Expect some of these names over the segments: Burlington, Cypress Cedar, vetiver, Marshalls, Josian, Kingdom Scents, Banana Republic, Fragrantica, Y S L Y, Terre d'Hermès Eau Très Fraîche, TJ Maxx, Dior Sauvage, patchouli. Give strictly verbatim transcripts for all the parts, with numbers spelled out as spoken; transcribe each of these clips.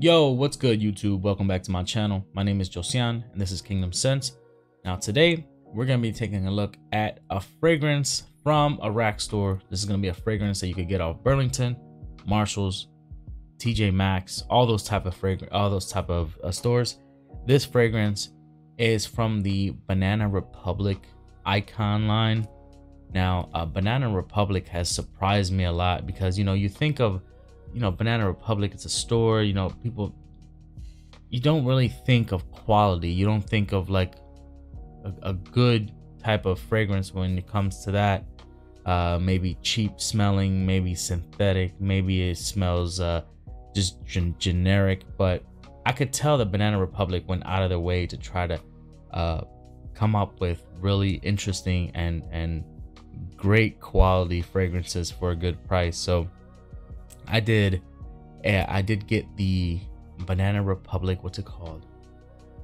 Yo, what's good YouTube? Welcome back to my channel. My name is Josian and this is Kingdom Scents. Now today we're going to be taking a look at a fragrance from a rack store. This is going to be a fragrance that you could get off Burlington, Marshalls, T J Maxx, all those type of fragrance, all those type of uh, stores. This fragrance is from the Banana Republic icon line. Now uh, Banana Republic has surprised me a lot because, you know, you think of, you know, Banana Republic, it's a store, you know, people, you don't really think of quality. You don't think of like a, a good type of fragrance when it comes to that. Uh, maybe cheap smelling, maybe synthetic, maybe it smells uh, just gen generic, but I could tell that Banana Republic went out of their way to try to uh, come up with really interesting and, and great quality fragrances for a good price. So I did, I did get the Banana Republic, what's it called?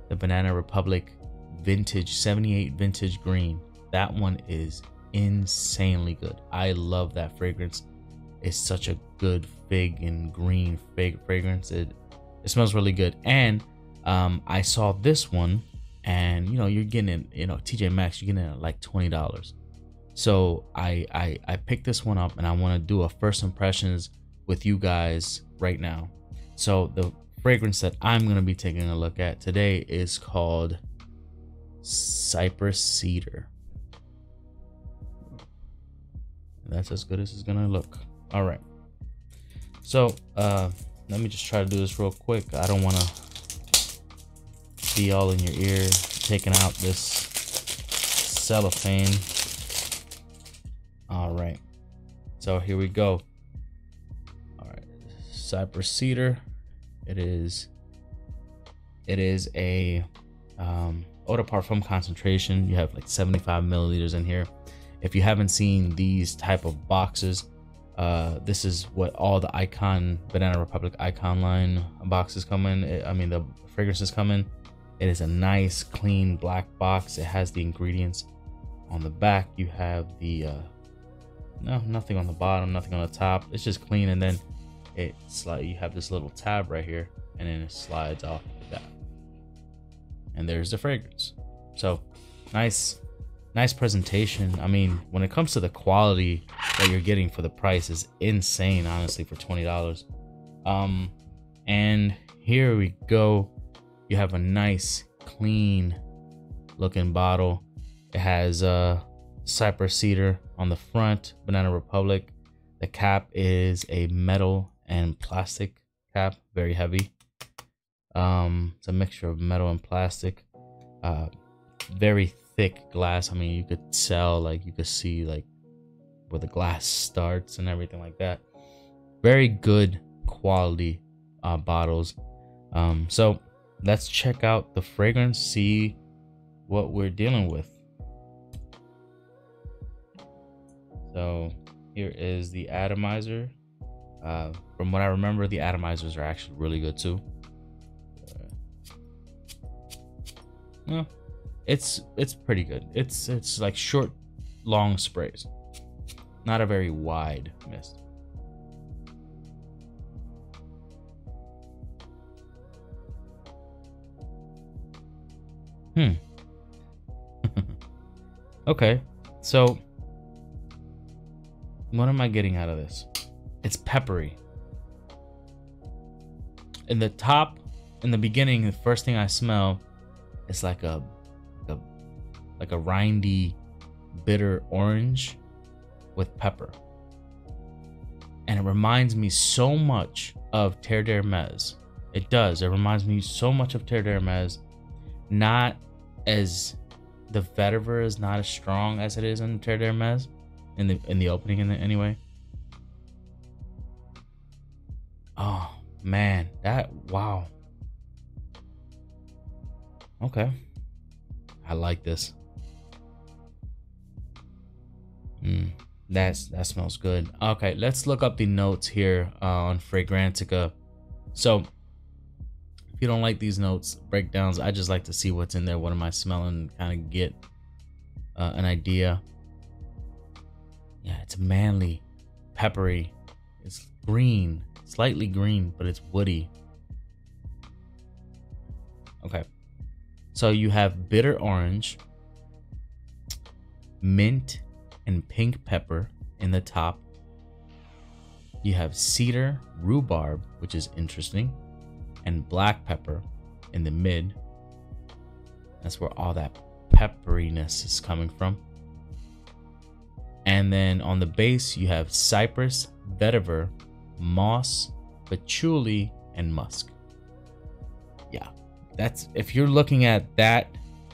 The Banana Republic Vintage seventy-eight Vintage Green. That one is insanely good. I love that fragrance. It's such a good fig and green fig fragrance. It, it smells really good. And um, I saw this one and, you know, you're getting it, you know, T J Maxx, you're getting it at like twenty dollars. So I, I, I picked this one up and I want to do a first impressions with you guys right now. So the fragrance that I'm going to be taking a look at today is called Cypress Cedar. And that's as good as it's going to look. All right. So uh, let me just try to do this real quick. I don't want to be all in your ear, taking out this cellophane. All right. So here we go. Cypress Cedar. It is it is a um, eau de parfum concentration. You have like seventy-five milliliters in here. If you haven't seen these type of boxes, uh, this is what all the icon Banana Republic icon line boxes come in. It, I mean the fragrances come in. It is a nice clean black box. It has the ingredients on the back. You have the uh, no nothing on the bottom, nothing on the top. It's just clean, and then it's like you have this little tab right here and then it slides off like that, and there's the fragrance. So nice nice presentation. I mean, when it comes to the quality that you're getting for the price is insane, honestly, for twenty dollars. Um and here we go. You have a nice clean looking bottle. It has uh Cypress Cedar on the front, Banana Republic. The cap is a metal and plastic cap, very heavy. Um it's a mixture of metal and plastic. Uh very thick glass. I mean, you could tell, like, you could see like where the glass starts and everything like that. Very good quality uh bottles. Um so let's check out the fragrance, see what we're dealing with. So here is the atomizer. Uh, from what I remember, the atomizers are actually really good too. Uh, well, it's it's pretty good. It's it's like short, long sprays, not a very wide mist. Hmm. Okay, so what am I getting out of this? It's peppery. In the top, in the beginning, the first thing I smell is like a, a like a rindy, bitter orange with pepper. And it reminds me so much of Terre d'Hermès. It does. It reminds me so much of Terre d'Hermès. Not as, the vetiver is not as strong as it is in Terre d'Hermès, in the in the opening in the, anyway. Oh man, that, wow. Okay, I like this. Mm, that's that smells good. Okay, let's look up the notes here uh, on Fragrantica. So if you don't like these notes breakdowns, I just like to see what's in there. What am I smelling? Kind of get uh, an idea. Yeah, it's manly, peppery. It's green. Slightly green, but it's woody. Okay, so you have bitter orange, mint, and pink pepper in the top. You have cedar, rhubarb, which is interesting, and black pepper in the mid. That's where all that pepperiness is coming from. And then on the base, you have cypress, vetiver, moss, patchouli, and musk. Yeah, that's, if you're looking at that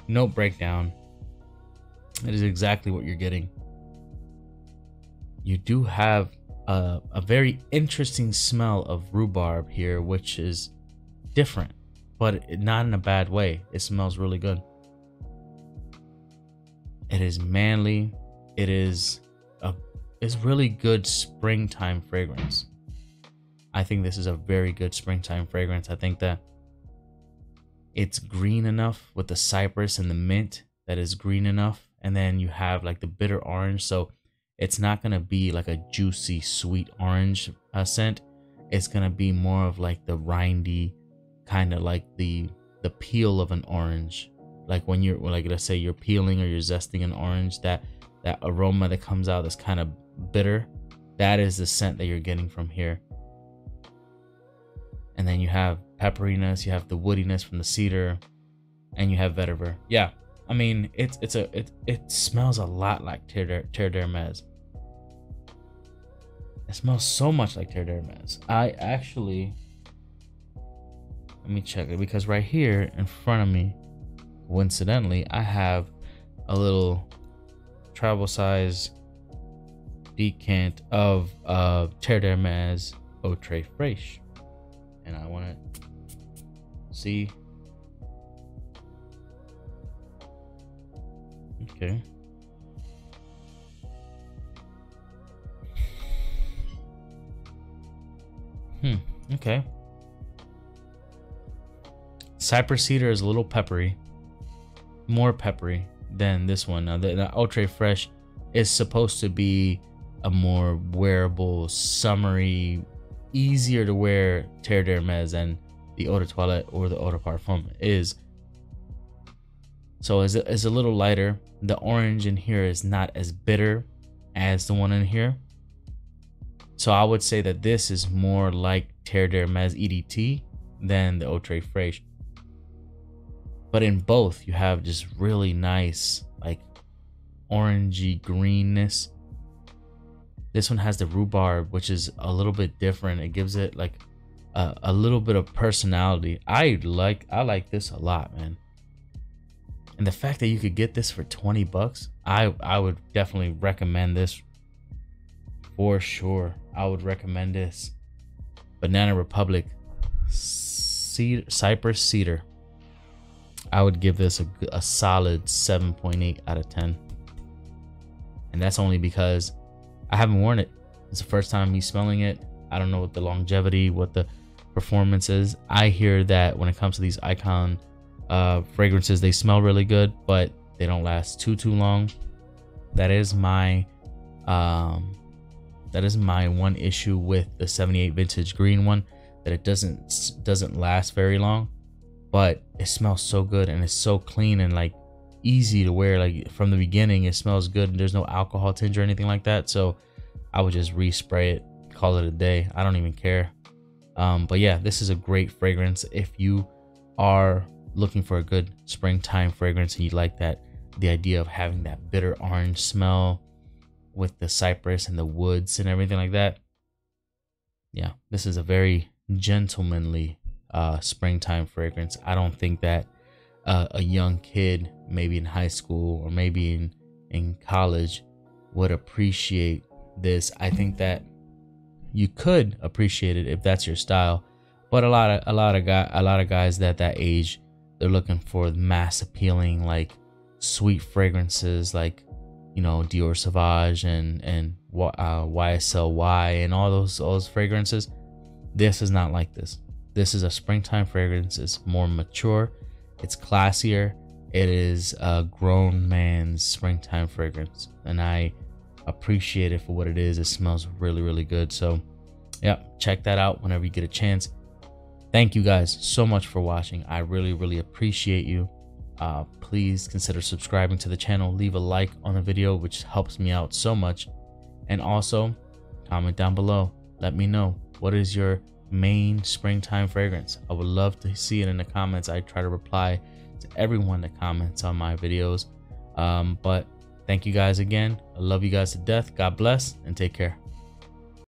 note breakdown, it is exactly what you're getting. You do have a, a very interesting smell of rhubarb here, which is different, but not in a bad way. It smells really good. It is manly. It is a it's really good springtime fragrance. I think this is a very good springtime fragrance. I think that it's green enough with the cypress and the mint that is green enough. And then you have like the bitter orange. So it's not going to be like a juicy, sweet orange uh, scent. It's going to be more of like the rindy, kind of like the the peel of an orange. Like when you're like, let's say you're peeling or you're zesting an orange, that that aroma that comes out that's kind of bitter. That is the scent that you're getting from here. And then you have pepperiness, you have the woodiness from the cedar, and you have vetiver. Yeah, I mean, it's it's a it it smells a lot like Terre d'Hermès. It smells so much like Terre d'Hermès. I actually, let me check it, because right here in front of me, coincidentally, I have a little travel size decant of uh, Terre d'Hermès Eau Très Fraîche. And I want to see. Okay. Hmm. Okay. Cypress cedar is a little peppery, more peppery than this one. Now, the, the Eau Très Fraîche is supposed to be a more wearable, summery, easier to wear Terre d'Hermès, and the Eau de Toilette or the Eau de Parfum is. So it's a, it's a little lighter. The orange in here is not as bitter as the one in here. So I would say that this is more like Terre d'Hermès E D T than the Eau Très Fraîche. But in both, you have just really nice, like orangey greenness. This one has the rhubarb, which is a little bit different. It gives it like a, a little bit of personality. I like I like this a lot, man. And the fact that you could get this for twenty bucks, I, I would definitely recommend this for sure. I would recommend this. Banana Republic Cedar, Cypress Cedar. I would give this a, a solid seven point eight out of ten. And that's only because I haven't worn it. It's the first time me smelling it. I don't know what the longevity, what the performance is. I hear that when it comes to these icon uh, fragrances, they smell really good, but they don't last too, too long. That is my, um, that is my one issue with the seventy-eight Vintage Green one, that it doesn't, doesn't last very long, but it smells so good and it's so clean and like easy to wear. Like from the beginning, it smells good and there's no alcohol tinge or anything like that. So I would just respray it, call it a day. I don't even care. Um, but yeah, this is a great fragrance. If you are looking for a good springtime fragrance and you like that, the idea of having that bitter orange smell with the cypress and the woods and everything like that. Yeah, this is a very gentlemanly uh, springtime fragrance. I don't think that Uh, a young kid, maybe in high school or maybe in in college, would appreciate this. I think that you could appreciate it if that's your style, but a lot of a lot of guy a lot of guys that that age, they're looking for mass appealing, like sweet fragrances, like, you know, Dior Sauvage and and uh, Y S L Y and all those all those fragrances. This is not like this. This is a springtime fragrance. It's more mature. It's classier. It is a grown man's springtime fragrance, and I appreciate it for what it is. It smells really, really good. So yeah, check that out whenever you get a chance. Thank you guys so much for watching. I really, really appreciate you. Uh, please consider subscribing to the channel. Leave a like on the video, which helps me out so much. And also comment down below. Let me know, what is your main springtime fragrance? I would love to see it in the comments. I try to reply to everyone that comments on my videos. Um, but thank you guys again. I love you guys to death. God bless and take care.